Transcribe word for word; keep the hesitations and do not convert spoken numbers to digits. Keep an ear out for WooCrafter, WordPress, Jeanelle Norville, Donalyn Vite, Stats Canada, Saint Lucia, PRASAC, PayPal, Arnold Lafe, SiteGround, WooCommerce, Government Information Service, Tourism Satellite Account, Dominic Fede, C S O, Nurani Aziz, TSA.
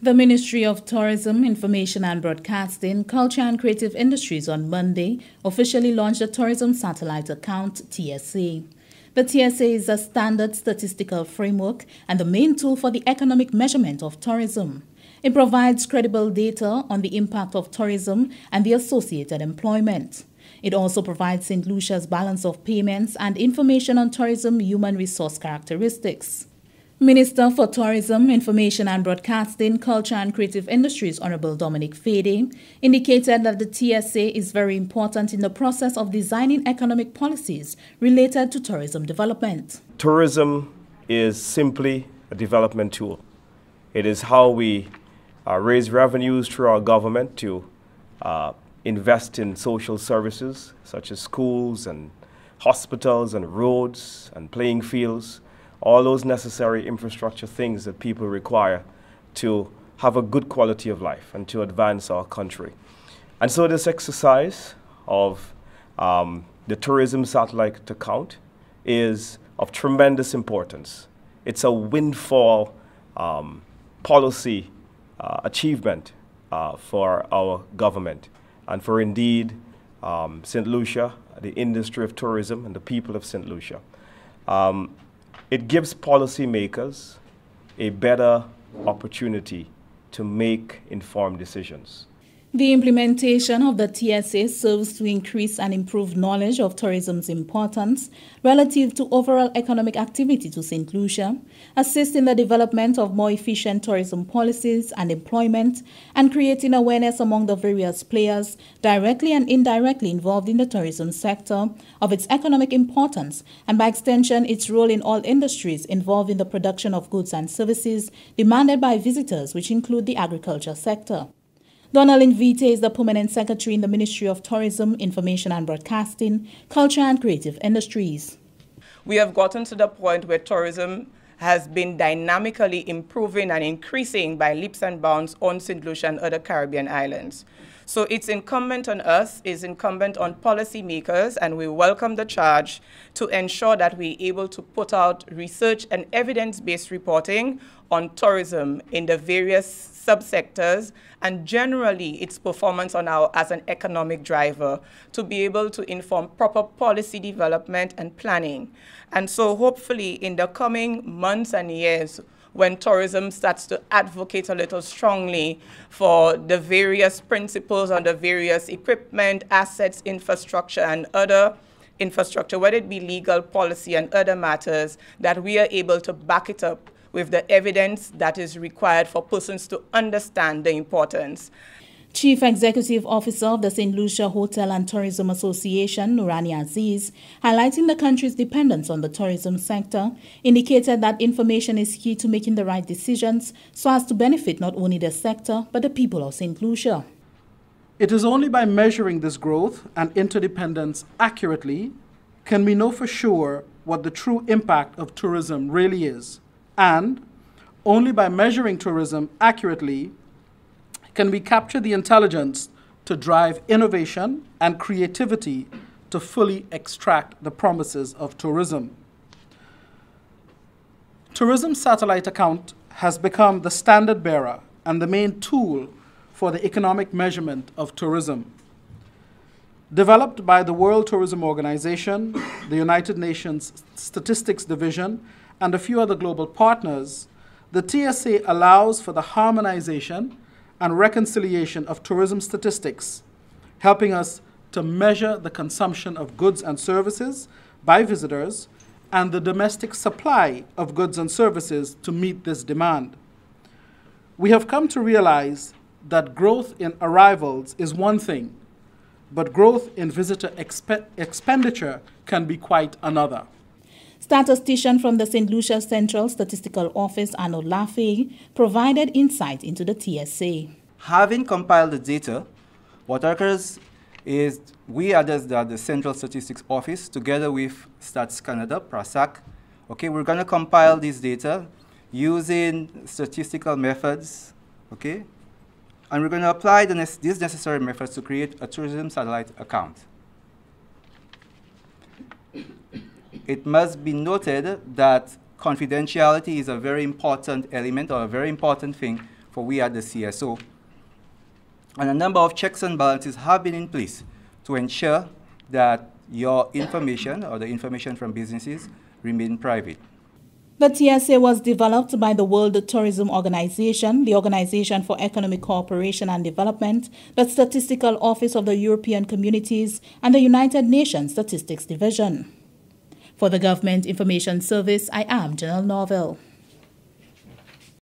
The Ministry of Tourism, Information and Broadcasting, Culture and Creative Industries on Monday officially launched the Tourism Satellite Account, T S A. The T S A is a standard statistical framework and the main tool for the economic measurement of tourism. It provides credible data on the impact of tourism and the associated employment. It also provides Saint Lucia's balance of payments and information on tourism human resource characteristics. Minister for Tourism, Information and Broadcasting, Culture and Creative Industries, Honourable Dominic Fede, indicated that the T S A is very important in the process of designing economic policies related to tourism development. Tourism is simply a development tool. It is how we uh, raise revenues through our government to uh, invest in social services such as schools and hospitals and roads and playing fields. All those necessary infrastructure things that people require to have a good quality of life and to advance our country. And so this exercise of um, the Tourism Satellite Account is of tremendous importance. It's a windfall um, policy uh, achievement uh, for our government and for indeed um, Saint Lucia, the industry of tourism and the people of Saint Lucia. Um, It gives policymakers a better opportunity to make informed decisions. The implementation of the T S A serves to increase and improve knowledge of tourism's importance relative to overall economic activity to Saint Lucia, assist in the development of more efficient tourism policies and employment, and creating awareness among the various players directly and indirectly involved in the tourism sector of its economic importance and by extension its role in all industries involved in the production of goods and services demanded by visitors, which include the agriculture sector. Donalyn Vite is the Permanent Secretary in the Ministry of Tourism, Information and Broadcasting, Culture and Creative Industries. We have gotten to the point where tourism has been dynamically improving and increasing by leaps and bounds on Saint Lucia and other Caribbean islands. So it's incumbent on us, it's incumbent on policymakers, and we welcome the charge to ensure that we're able to put out research and evidence-based reporting on tourism in the various subsectors and generally its performance on our as an economic driver to be able to inform proper policy development and planning. And so hopefully in the coming months and years, when tourism starts to advocate a little strongly for the various principles on the various equipment, assets, infrastructure, and other infrastructure, whether it be legal, policy, and other matters, that we are able to back it up with the evidence that is required for persons to understand the importance. Chief Executive Officer of the Saint Lucia Hotel and Tourism Association, Nurani Aziz, highlighting the country's dependence on the tourism sector, indicated that information is key to making the right decisions so as to benefit not only the sector but the people of Saint Lucia. It is only by measuring this growth and interdependence accurately can we know for sure what the true impact of tourism really is. And only by measuring tourism accurately can we capture the intelligence to drive innovation and creativity to fully extract the promises of tourism. Tourism Satellite Account has become the standard bearer and the main tool for the economic measurement of tourism. Developed by the World Tourism Organization, the United Nations Statistics Division, and a few other global partners, the T S A allows for the harmonization and reconciliation of tourism statistics, helping us to measure the consumption of goods and services by visitors and the domestic supply of goods and services to meet this demand. We have come to realize that growth in arrivals is one thing, but growth in visitor exp- expenditure can be quite another. Statistician from the Saint Lucia Central Statistical Office, Arnold Lafe, provided insight into the T S A. Having compiled the data, what occurs is we others at the Central Statistics Office, together with Stats Canada, PRASAC, okay, we're going to compile this data using statistical methods, okay, and we're going to apply the ne these necessary methods to create a tourism satellite account. It must be noted that confidentiality is a very important element or a very important thing for we at the C S O. And a number of checks and balances have been in place to ensure that your information or the information from businesses remain private. The T S A was developed by the World Tourism Organization, the Organization for Economic Cooperation and Development, the Statistical Office of the European Communities, and the United Nations Statistics Division. For the Government Information Service, I am Jeanelle Norville.